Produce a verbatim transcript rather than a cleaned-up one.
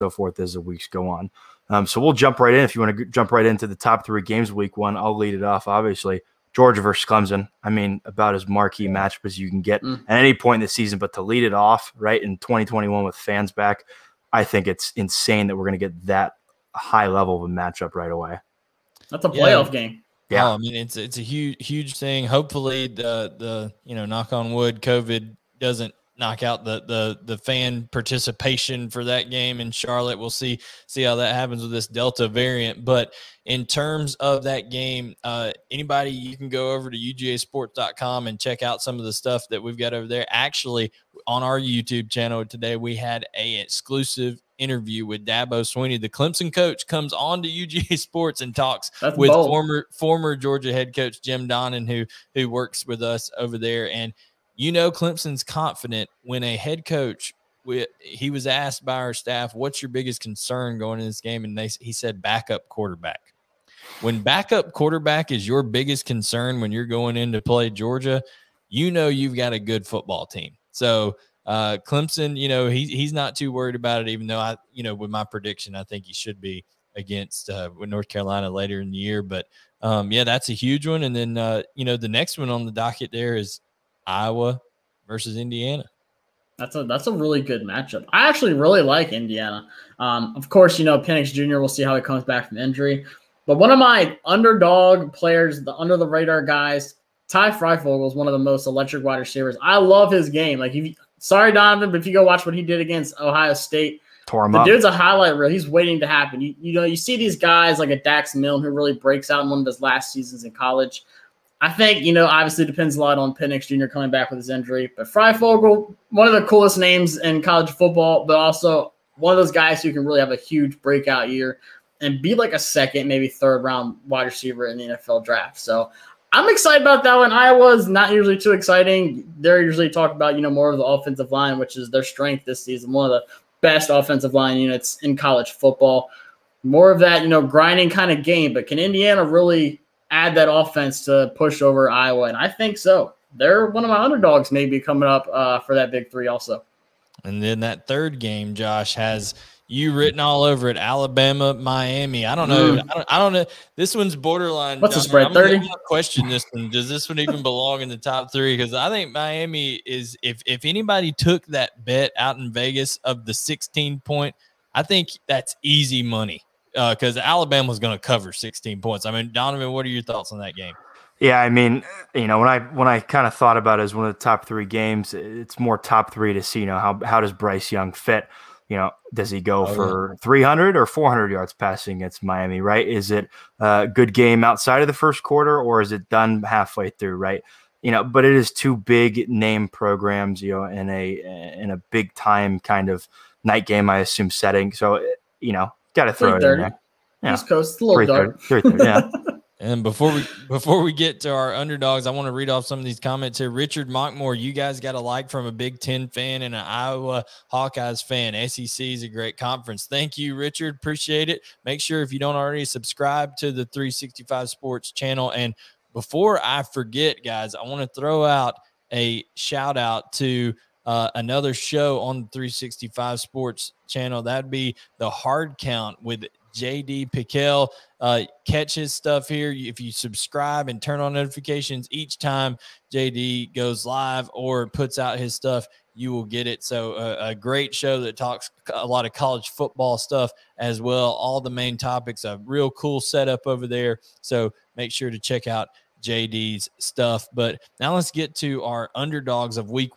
so forth as the weeks go on. Um, so we'll jump right in. If you want to jump right into the top three games of week one, I'll lead it off, obviously. Georgia versus Clemson. I mean, about as marquee matchup as you can get mm. at any point in the season. But to lead it off, right, in twenty twenty-one with fans back, I think it's insane that we're going to get that high level of a matchup right away. That's a playoff yeah. game. Yeah, oh, I mean, it's it's a huge huge thing. Hopefully, the the you know, knock on wood, COVID doesn't knock out the the the fan participation for that game in Charlotte. We'll see see how that happens with this Delta variant. But in terms of that game, uh, anybody, you can go over to U G A sports dot com and check out some of the stuff that we've got over there. Actually, on our YouTube channel today, we had an exclusive interview with Dabo Swinney, the Clemson coach, comes on to U G A Sports and talks That's with bold. former former Georgia head coach Jim Donnan, who who works with us over there. And you know, Clemson's confident when a head coach, we, he was asked by our staff, what's your biggest concern going into this game? And they, he said, backup quarterback. When backup quarterback is your biggest concern when you're going in to play Georgia, you know you've got a good football team. So uh, Clemson, you know, he, he's not too worried about it, even though, I, you know, with my prediction, I think he should be against uh, with North Carolina later in the year. But, um, yeah, that's a huge one. And then, uh, you know, the next one on the docket there is Iowa versus Indiana. That's a that's a really good matchup. I actually really like Indiana. Um, of course, you know, Penix Junior, we'll see how he comes back from injury. But one of my underdog players, the under-the-radar guys, Ty Fryfogle is one of the most electric wide receivers. I love his game. Like, if, sorry, Donovan, but if you go watch what he did against Ohio State, tore him the up. Dude's a highlight reel. He's waiting to happen. You, you know, you see these guys like a Dax Milne who really breaks out in one of his last seasons in college. I think, you know, obviously depends a lot on Penix Junior coming back with his injury. But Fryfogle, one of the coolest names in college football, but also one of those guys who can really have a huge breakout year and be like a second, maybe third round wide receiver in the N F L draft. So I'm excited about that one. Iowa is not usually too exciting. They're usually talking about, you know, more of the offensive line, which is their strength this season, one of the best offensive line units in college football. More of that, you know, grinding kind of game. But can Indiana really – add that offense to push over Iowa? And I think so. They're one of my underdogs maybe coming up uh, for that big three also. And then that third game, Josh, has you written all over it. Alabama, Miami. I don't know. Mm. I, don't, I don't know. This one's borderline. What's the spread, thirty? I'm going to question this one. Does this one even belong in the top three? Because I think Miami is, if, if anybody took that bet out in Vegas of the sixteen point, I think that's easy money. Because uh, Alabama's going to cover sixteen points. I mean, Donovan, what are your thoughts on that game? Yeah, I mean, you know, when I when I kind of thought about it as one of the top three games, it's more top three to see, you know, how how does Bryce Young fit? You know, does he go oh, for yeah. three hundred or four hundred yards passing against Miami, right? Is it a good game outside of the first quarter, or is it done halfway through, right? You know, but it is two big name programs, you know, in a in a big time kind of night game, I assume, setting. So, you know, got to throw it in there. Yeah. East Coast, it's a little dark. Yeah. And before we before we get to our underdogs, I want to read off some of these comments here. Richard Mockmore, you guys got a like from a Big Ten fan and an Iowa Hawkeyes fan. S E C is a great conference. Thank you, Richard. Appreciate it. Make sure if you don't already subscribe to the three sixty-five Sports channel. And before I forget, guys, I want to throw out a shout out to Uh, another show on the three sixty-five Sports channel. That'd be The Hard Count with J D Piquel. Uh, catch his stuff here. If you subscribe and turn on notifications each time J D goes live or puts out his stuff, you will get it. So uh, a great show that talks a lot of college football stuff as well. All the main topics, a real cool setup over there. So make sure to check out J D's stuff. But now let's get to our underdogs of week one.